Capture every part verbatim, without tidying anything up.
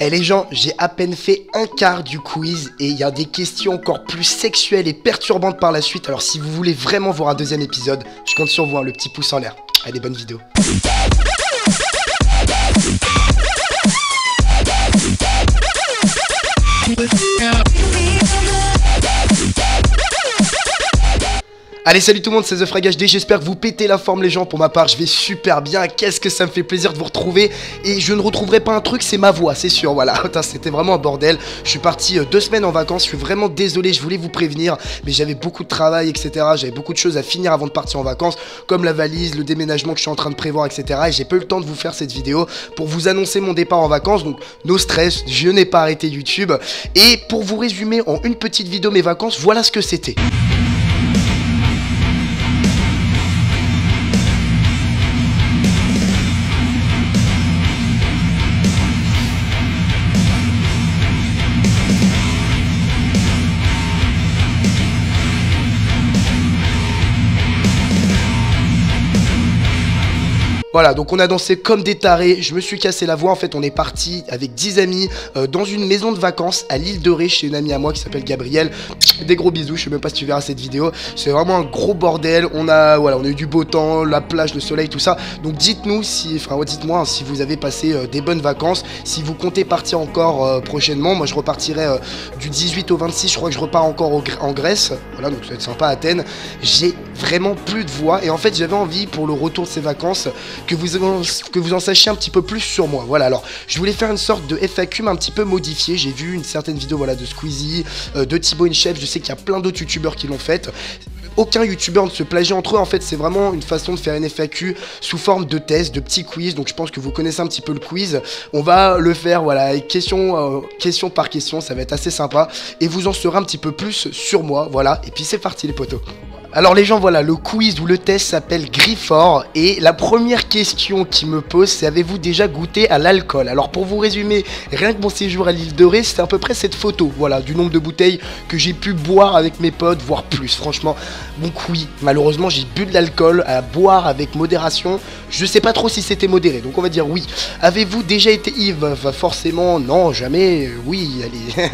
Eh les gens, j'ai à peine fait un quart du quiz et il y a des questions encore plus sexuelles et perturbantes par la suite. Alors si vous voulez vraiment voir un deuxième épisode, je compte sur vous, hein, le petit pouce en l'air. Allez, bonne vidéo. Allez, salut tout le monde, c'est TheFragHD, j'espère que vous pétez la forme les gens. Pour ma part, je vais super bien, qu'est-ce que ça me fait plaisir de vous retrouver. Et je ne retrouverai pas un truc, c'est ma voix, c'est sûr, voilà. C'était vraiment un bordel, je suis parti deux semaines en vacances, je suis vraiment désolé, je voulais vous prévenir. Mais j'avais beaucoup de travail, et cetera, j'avais beaucoup de choses à finir avant de partir en vacances. Comme la valise, le déménagement que je suis en train de prévoir, et cetera. Et j'ai pas eu le temps de vous faire cette vidéo pour vous annoncer mon départ en vacances. Donc, no stress, je n'ai pas arrêté YouTube. Et pour vous résumer en une petite vidéo mes vacances, voilà ce que c'était. Voilà, donc on a dansé comme des tarés, je me suis cassé la voix, en fait on est parti avec dix amis euh, dans une maison de vacances à l'île de Ré chez une amie à moi qui s'appelle Gabrielle. Des gros bisous, je sais même pas si tu verras cette vidéo, c'est vraiment un gros bordel, on a, voilà, on a eu du beau temps, la plage, le soleil, tout ça. Donc dites-nous, si, enfin ouais, dites-moi hein, si vous avez passé euh, des bonnes vacances, si vous comptez partir encore euh, prochainement. Moi je repartirai euh, du dix-huit au vingt-six, je crois que je repars encore au, en Grèce, voilà, donc ça va être sympa à Athènes. J'ai vraiment plus de voix et en fait j'avais envie pour le retour de ces vacances que vous, en, que vous en sachiez un petit peu plus sur moi. Voilà, alors je voulais faire une sorte de F A Q mais un petit peu modifié. J'ai vu une certaine vidéo, voilà, de Squeezie, euh, de Thibaut InShape. Je sais qu'il y a plein d'autres youtubeurs qui l'ont faite. Aucun youtubeur ne se plagie entre eux, en fait c'est vraiment une façon de faire une F A Q sous forme de test, de petits quiz. Donc je pense que vous connaissez un petit peu le quiz, on va le faire, voilà, question, euh, question par question, ça va être assez sympa et vous en saurez un petit peu plus sur moi, voilà, et puis c'est parti les potos. Alors les gens, voilà, le quiz ou le test s'appelle Grifor et la première question qui me pose, c'est avez-vous déjà goûté à l'alcool? Alors pour vous résumer, rien que mon séjour à l'île de Ré, c'est à peu près cette photo, voilà, du nombre de bouteilles que j'ai pu boire avec mes potes, voire plus, franchement. Donc oui, malheureusement j'ai bu de l'alcool, à boire avec modération, je sais pas trop si c'était modéré, donc on va dire oui. Avez-vous déjà été ivre? Enfin, forcément, non, jamais, oui, allez,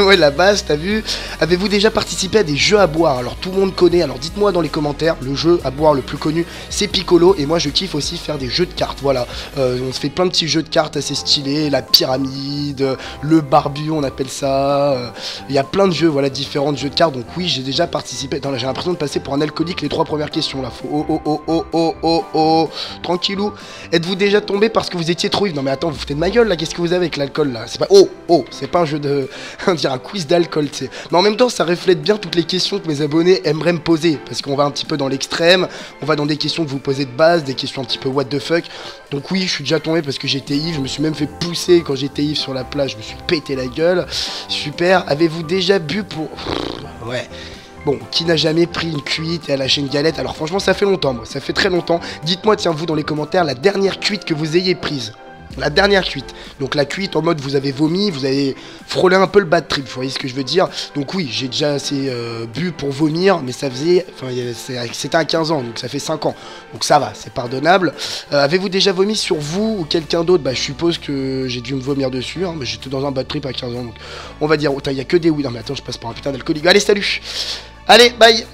ouais la base, t'as vu. Avez-vous déjà participé à des jeux à boire? Alors tout le monde connaît, alors Alors dites-moi dans les commentaires, le jeu à boire le plus connu c'est Piccolo et moi je kiffe aussi faire des jeux de cartes, voilà, euh, on se fait plein de petits jeux de cartes assez stylés, la pyramide, le barbu on appelle ça, il euh, y a plein de jeux, voilà, différents jeux de cartes, donc oui j'ai déjà participé. Attends, là j'ai l'impression de passer pour un alcoolique les trois premières questions là, faut oh oh oh oh oh oh oh, tranquillou. Êtes-vous déjà tombé parce que vous étiez trop ivre? Non mais attends, vous foutez de ma gueule là, qu'est-ce que vous avez avec l'alcool là, c'est pas, oh oh, c'est pas un jeu de, on dirait un quiz d'alcool tu sais, mais en même temps ça reflète bien toutes les questions que mes abonnés aimeraient me poser. Parce qu'on va un petit peu dans l'extrême, on va dans des questions que vous posez de base, des questions un petit peu what the fuck. Donc oui, je suis déjà tombé parce que j'étais ivre, je me suis même fait pousser quand j'étais ivre sur la plage, je me suis pété la gueule. Super, avez-vous déjà bu pour... Ouais... Bon, qui n'a jamais pris une cuite et a lâché une galette? Alors franchement, ça fait longtemps, moi, ça fait très longtemps. Dites-moi, tiens, vous, dans les commentaires, la dernière cuite que vous ayez prise. La dernière cuite, donc la cuite en mode vous avez vomi, vous avez frôlé un peu le bad trip, vous voyez ce que je veux dire. Donc oui, j'ai déjà assez euh, bu pour vomir, mais ça faisait, enfin c'était à quinze ans, donc ça fait cinq ans, donc ça va, c'est pardonnable. Euh, Avez-vous déjà vomi sur vous ou quelqu'un d'autre? Bah je suppose que j'ai dû me vomir dessus, hein, mais j'étais dans un bad trip à quinze ans, donc on va dire, oh, il n'y a que des oui, non mais attends je passe pour un putain d'alcoolique, allez salut, allez bye.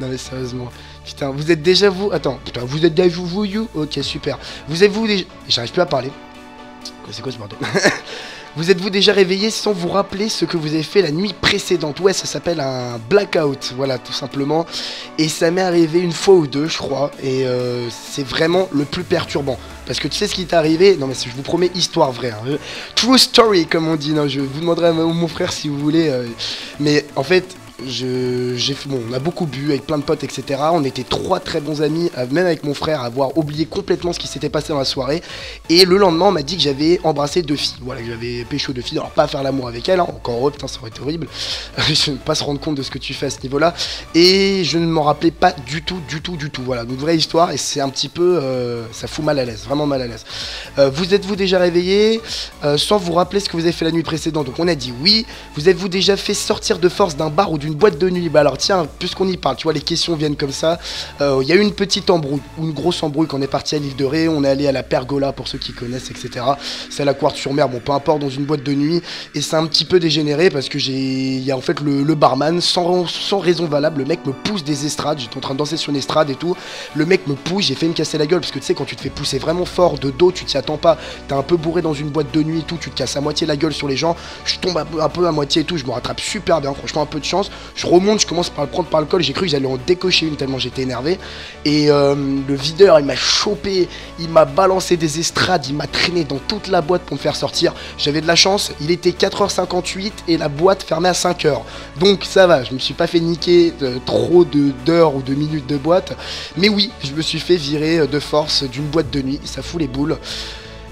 Non mais sérieusement... Putain, vous êtes déjà vous... Attends, putain, vous êtes déjà vous, vous, you. Ok, super. Vous êtes vous déjà... J'arrive plus à parler. C'est quoi ce bordel? Vous êtes-vous déjà réveillé sans vous rappeler ce que vous avez fait la nuit précédente? Ouais, ça s'appelle un blackout, voilà, tout simplement. Et ça m'est arrivé une fois ou deux, je crois. Et euh, c'est vraiment le plus perturbant. Parce que tu sais ce qui t'est arrivé? Non, mais je vous promets, histoire vraie. Hein. True story, comme on dit. Non, je vous demanderai à mon frère si vous voulez. Euh... Mais en fait... Je, j'ai, bon, on a beaucoup bu avec plein de potes, etc. On était trois très bons amis, même avec mon frère, à avoir oublié complètement ce qui s'était passé dans la soirée. Et le lendemain on m'a dit que j'avais embrassé deux filles. Voilà, que j'avais pécho deux filles. Alors pas à faire l'amour avec elles, hein, encore heureux, putain ça aurait été horrible. Je ne peux pas se rendre compte de ce que tu fais à ce niveau là. Et je ne m'en rappelais pas du tout, du tout, du tout. Voilà, donc vraie histoire. Et c'est un petit peu, euh, ça fout mal à l'aise, vraiment mal à l'aise. euh, Vous êtes-vous déjà réveillé euh, sans vous rappeler ce que vous avez fait la nuit précédente? Donc on a dit oui. Vous êtes-vous déjà fait sortir de force d'un bar ou d'une une boîte de nuit. Bah alors tiens, puisqu'on y parle, tu vois, les questions viennent comme ça. Il euh, y a eu une petite embrouille, une grosse embrouille quand on est parti à l'île de Ré. On est allé à la pergola pour ceux qui connaissent, et cetera. C'est à la Quartz sur mer, bon peu importe, dans une boîte de nuit. Et c'est un petit peu dégénéré parce que j'ai, il y a en fait le, le barman sans, sans raison valable, le mec me pousse des estrades. J'étais en train de danser sur une estrade et tout. Le mec me pousse, j'ai fait me casser la gueule parce que tu sais quand tu te fais pousser vraiment fort de dos, tu t'y attends pas. T'es un peu bourré dans une boîte de nuit et tout, tu te casses à moitié la gueule sur les gens. Je tombe un peu à moitié et tout, je me rattrape super bien, franchement un peu de chance. Je remonte, je commence par le prendre par le col, j'ai cru que j'allais en décocher une tellement j'étais énervé. Et euh, le videur il m'a chopé, il m'a balancé des estrades, il m'a traîné dans toute la boîte pour me faire sortir. J'avais de la chance, il était quatre heures cinquante-huit et la boîte fermait à cinq heures. Donc ça va, je me suis pas fait niquer de, trop d'heures ou de minutes de boîte. Mais oui, je me suis fait virer de force d'une boîte de nuit, ça fout les boules.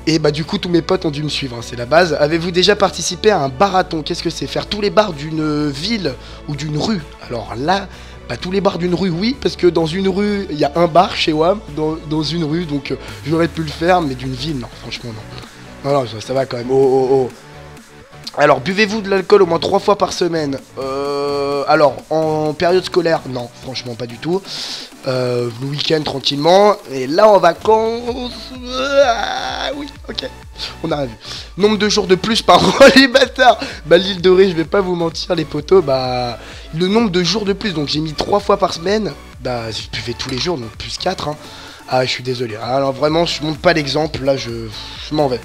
Et bah du coup tous mes potes ont dû me suivre, hein, c'est la base. Avez-vous déjà participé à un barathon? Qu'est-ce que c'est? Faire tous les bars d'une ville ou d'une rue? Alors là, bah tous les bars d'une rue oui, parce que dans une rue, il y a un bar chez Wam, dans, dans une rue, donc euh, j'aurais pu le faire, mais d'une ville, non, franchement non. Non, non, ça, ça va quand même, oh, oh, oh. Alors, buvez-vous de l'alcool au moins trois fois par semaine? Euh... Alors, en période scolaire, non, franchement pas du tout. Euh, le week-end, tranquillement. Et là, en vacances... Ah, oui, ok. On a vu. Nombre de jours de plus par an, les bâtards. Bah, l'île de Ré, je vais pas vous mentir, les potos, bah... Le nombre de jours de plus, donc j'ai mis trois fois par semaine. Bah, je buvais tous les jours, donc plus quatre, hein. Ah, je suis désolé. Alors, vraiment, je montre pas l'exemple, là, je, je m'en vais.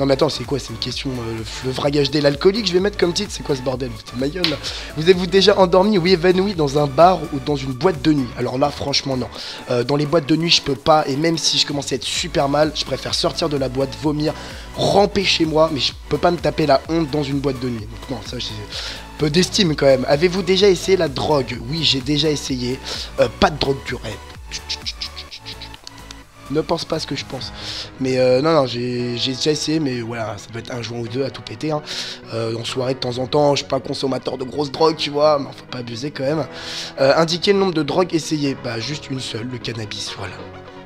Non mais attends, c'est quoi? C'est une question, euh, le TheFragHD, l'alcoolique, je vais mettre comme titre, c'est quoi ce bordel? Putain, ma gueule là. Vous êtes-vous déjà endormi ou évanoui dans un bar ou dans une boîte de nuit? Alors là, franchement, non. Euh, dans les boîtes de nuit, je peux pas, et même si je commence à être super mal, je préfère sortir de la boîte, vomir, ramper chez moi, mais je peux pas me taper la honte dans une boîte de nuit. Donc non, ça, j'ai peu d'estime quand même. Avez-vous déjà essayé la drogue? Oui, j'ai déjà essayé. Euh, pas de drogue durée. Ne pense pas ce que je pense. Mais euh, non, non, j'ai déjà essayé, mais voilà, ça peut être un joint ou deux à tout péter. Hein. Euh, en soirée, de temps en temps, je suis pas consommateur de grosses drogues, tu vois, mais faut pas abuser quand même. Euh, indiquez le nombre de drogues essayées. Bah, juste une seule, le cannabis, voilà.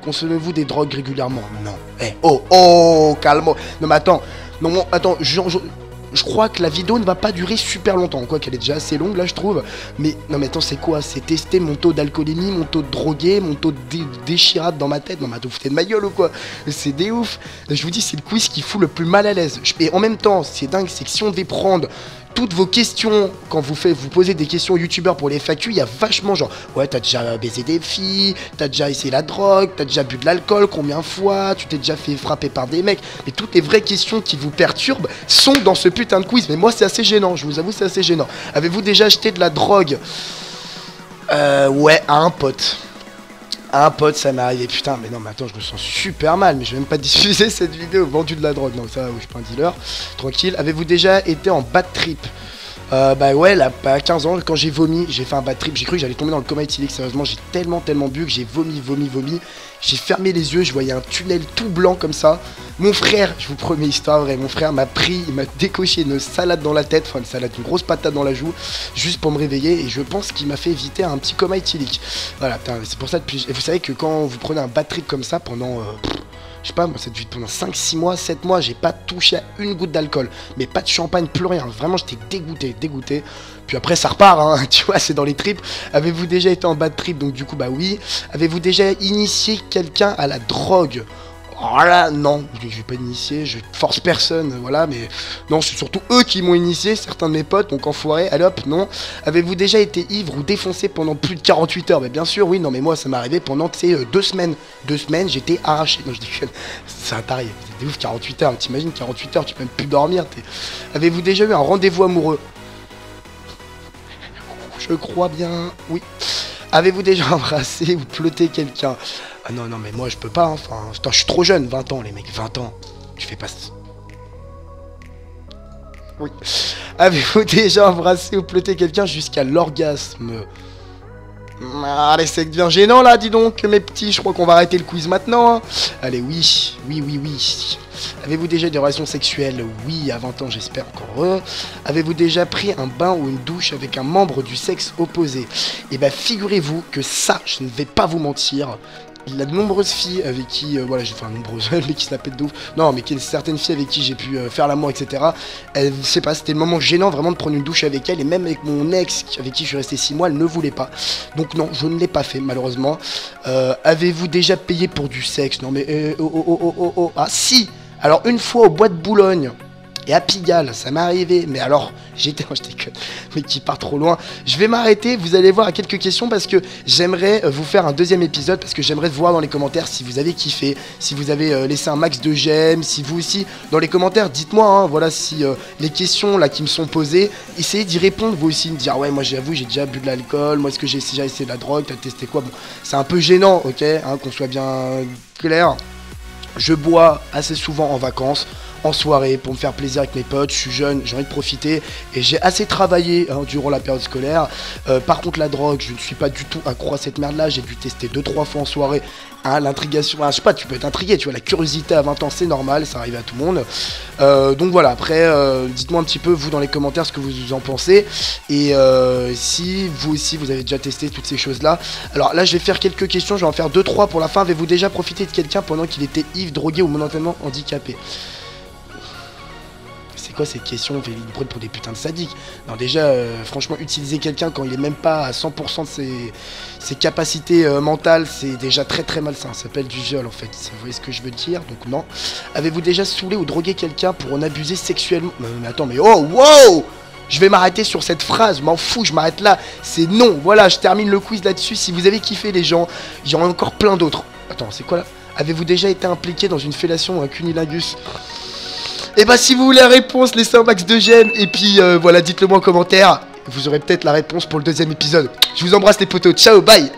Consommez-vous des drogues régulièrement? Non. Eh, hey, oh, oh, calmo. Non, mais attends, non, bon, attends, je... je... Je crois que la vidéo ne va pas durer super longtemps, quoi qu'elle est déjà assez longue là je trouve. Mais non mais attends, c'est quoi? C'est tester mon taux d'alcoolémie, mon taux de drogué, mon taux de dé déchirade dans ma tête. Non mais attends, vous foutez de ma gueule ou quoi? C'est des ouf. Je vous dis, c'est le quiz qui fout le plus mal à l'aise. Et en même temps, c'est dingue, c'est que si on devait prendre toutes vos questions, quand vous faites, vous posez des questions aux youtubeurs pour les F A Q, il y a vachement genre, ouais, t'as déjà baisé des filles, t'as déjà essayé la drogue, t'as déjà bu de l'alcool, combien de fois, tu t'es déjà fait frapper par des mecs. Et toutes les vraies questions qui vous perturbent sont dans ce putain de quiz. Mais moi, c'est assez gênant, je vous avoue, c'est assez gênant. Avez-vous déjà acheté de la drogue? Euh, ouais, à un pote. Un pote, ça m'est arrivé, putain, mais non, mais attends, je me sens super mal, mais je vais même pas diffuser cette vidéo, vendu de la drogue, non, ça, oui, je suis pas un dealer, tranquille. Avez-vous déjà été en bad trip? Euh, bah ouais, là, à quinze ans, quand j'ai vomi, j'ai fait un bad trip, j'ai cru que j'allais tomber dans le coma éthylique, sérieusement, j'ai tellement, tellement bu que j'ai vomi, vomi, vomi, j'ai fermé les yeux, je voyais un tunnel tout blanc comme ça. Mon frère, je vous promets, histoire vraie, mon frère m'a pris, il m'a décoché une salade dans la tête, enfin une salade, une grosse patate dans la joue, juste pour me réveiller, et je pense qu'il m'a fait éviter un petit coma éthylique. Voilà, c'est pour ça depuis... Et vous savez que quand vous prenez un bad trip comme ça pendant... Euh... Je sais pas, moi, cette vie pendant cinq six mois, sept mois, j'ai pas touché à une goutte d'alcool. Mais pas de champagne, plus rien. Vraiment, j'étais dégoûté, dégoûté. Puis après, ça repart, hein, tu vois, c'est dans les tripes. Avez-vous déjà été en bad trip? Donc, du coup, bah oui. Avez-vous déjà initié quelqu'un à la drogue? Voilà, non, je vais pas initier, je force personne, voilà, mais non, c'est surtout eux qui m'ont initié, certains de mes potes, donc enfoiré, allez hop, non. Avez-vous déjà été ivre ou défoncé pendant plus de quarante-huit heures? Mais bien sûr, oui, non, mais moi, ça m'est arrivé pendant, tu sais, euh, deux semaines, deux semaines, j'étais arraché, non, je dis que c'est un taré, c'est ouf, quarante-huit heures, t'imagines, quarante-huit heures, tu peux même plus dormir, t'es... Avez-vous déjà eu un rendez-vous amoureux? Je crois bien, oui. Avez-vous déjà embrassé ou pleuté quelqu'un? Ah non, non, mais moi, je peux pas, enfin... Hein, je suis trop jeune, vingt ans, les mecs, vingt ans. Je fais pas... Oui. Avez-vous déjà embrassé ou pleuté quelqu'un jusqu'à l'orgasme? Allez, c'est bien gênant, là, dis donc, mes petits. Je crois qu'on va arrêter le quiz maintenant. Hein. Allez, oui, oui, oui, oui. Avez-vous déjà des relations sexuelles? Oui, à vingt ans, j'espère, encore heureux. Avez-vous déjà pris un bain ou une douche avec un membre du sexe opposé? Et bah, figurez-vous que ça, je ne vais pas vous mentir... Il y a de nombreuses filles avec qui, euh, voilà, j'ai enfin nombreuses, mais qui se la pètent de ouf. Non, mais qui, certaines filles avec qui j'ai pu euh, faire l'amour, et cetera. Elle, je sais pas, c'était le moment gênant vraiment de prendre une douche avec elle. Et même avec mon ex, avec qui je suis resté six mois, elle ne voulait pas. Donc non, je ne l'ai pas fait, malheureusement. Euh, Avez-vous déjà payé pour du sexe? Non, mais... Euh, oh, oh, oh, oh, oh, ah, si. Alors, une fois au bois de Boulogne... Et à Pigalle, ça m'est arrivé, mais alors, j'étais, non, j'étais conne, mais qui part trop loin. Je vais m'arrêter, vous allez voir à quelques questions parce que j'aimerais vous faire un deuxième épisode, parce que j'aimerais voir dans les commentaires si vous avez kiffé, si vous avez euh, laissé un max de j'aime, si vous aussi, dans les commentaires, dites-moi, hein, voilà, si euh, les questions là qui me sont posées, essayez d'y répondre, vous aussi, me dire, ouais, moi j'avoue, j'ai déjà bu de l'alcool, moi est-ce que j'ai déjà essayé de la drogue, t'as testé quoi? Bon, c'est un peu gênant, ok, hein, qu'on soit bien clair. Je bois assez souvent en vacances, en soirée, pour me faire plaisir avec mes potes. Je suis jeune, j'ai envie de profiter et j'ai assez travaillé hein, durant la période scolaire. Euh, par contre, la drogue, je ne suis pas du tout accro à cette merde-là. J'ai dû tester deux trois fois en soirée. Hein, l'intrigation, hein, je sais pas, tu peux être intrigué, tu vois, la curiosité à vingt ans, c'est normal, ça arrive à tout le monde. Euh, donc voilà, après, euh, dites-moi un petit peu, vous, dans les commentaires, ce que vous en pensez. Et euh, si vous aussi, vous avez déjà testé toutes ces choses-là. Alors là, je vais faire quelques questions, je vais en faire deux trois pour la fin. Avez-vous déjà profité de quelqu'un pendant qu'il était ivre, drogué ou momentanément handicapé? C'est quoi cette question? On fait une brûle pour des putains de sadiques. Non, déjà, euh, franchement, utiliser quelqu'un quand il est même pas à cent pour cent de ses, ses capacités euh, mentales, c'est déjà très très malsain. Ça s'appelle du viol en fait. Vous voyez ce que je veux dire? Donc, non. Avez-vous déjà saoulé ou drogué quelqu'un pour en abuser sexuellement? Mais, mais attends, mais oh, wow! Je vais m'arrêter sur cette phrase, m'en fous, je m'arrête là. C'est non. Voilà, je termine le quiz là-dessus. Si vous avez kiffé, les gens, il y en a encore plein d'autres. Attends, c'est quoi là? Avez-vous déjà été impliqué dans une fellation ou un cunilingus? Et bah si vous voulez la réponse, laissez un max de j'aime et puis euh, voilà, dites-le moi en commentaire. Vous aurez peut-être la réponse pour le deuxième épisode. Je vous embrasse les potos, ciao, bye.